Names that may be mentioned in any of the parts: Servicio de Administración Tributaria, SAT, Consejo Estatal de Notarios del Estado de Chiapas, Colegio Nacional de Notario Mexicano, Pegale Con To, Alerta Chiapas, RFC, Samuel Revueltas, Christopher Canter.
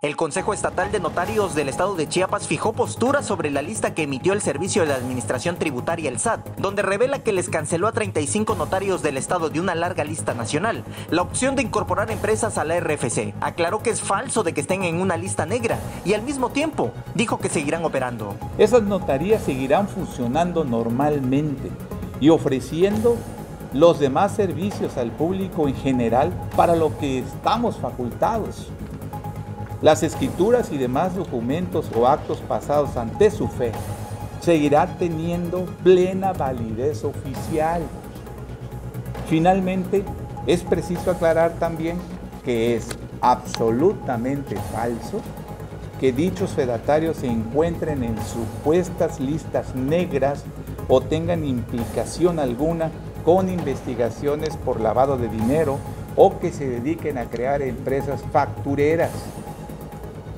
El Consejo Estatal de Notarios del Estado de Chiapas fijó postura sobre la lista que emitió el Servicio de Administración Tributaria, el SAT, donde revela que les canceló a 35 notarios del Estado de una larga lista nacional la opción de incorporar empresas a la RFC. Aclaró que es falso de que estén en una lista negra y al mismo tiempo dijo que seguirán operando. Esas notarías seguirán funcionando normalmente y ofreciendo los demás servicios al público en general para lo que estamos facultados. Las escrituras y demás documentos o actos pasados ante su fe seguirán teniendo plena validez oficial. Finalmente, es preciso aclarar también que es absolutamente falso que dichos fedatarios se encuentren en supuestas listas negras o tengan implicación alguna con investigaciones por lavado de dinero o que se dediquen a crear empresas factureras.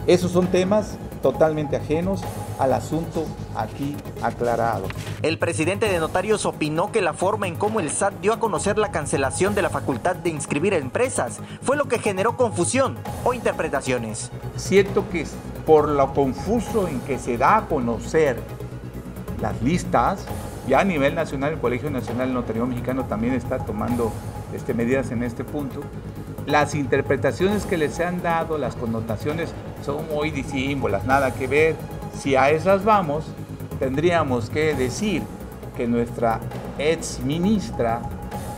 Esos son temas totalmente ajenos al asunto aquí aclarado. El presidente de Notarios opinó que la forma en cómo el SAT dio a conocer la cancelación de la facultad de inscribir empresas fue lo que generó confusión o interpretaciones. Siento que por lo confuso en que se da a conocer las listas, ya a nivel nacional, el Colegio Nacional de Notario Mexicano también está tomando medidas en este punto. Las interpretaciones que les han dado, las connotaciones son muy disímbolas, nada que ver. Si a esas vamos, tendríamos que decir que nuestra ex ministra,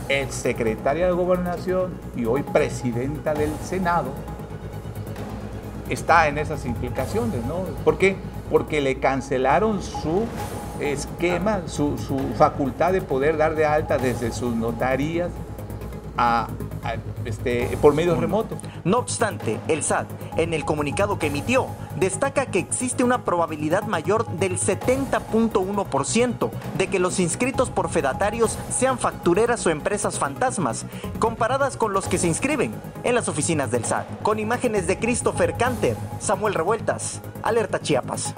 ex secretaria de Gobernación y hoy presidenta del Senado, está en esas implicaciones, ¿no? ¿Por qué? Porque le cancelaron su esquema, su facultad de poder dar de alta desde sus notarías por medios remotos. No obstante, el SAT, en el comunicado que emitió, destaca que existe una probabilidad mayor del 70.1% de que los inscritos por fedatarios sean factureras o empresas fantasmas, comparadas con los que se inscriben en las oficinas del SAT. Con imágenes de Christopher Canter, Samuel Revueltas, Alerta Chiapas.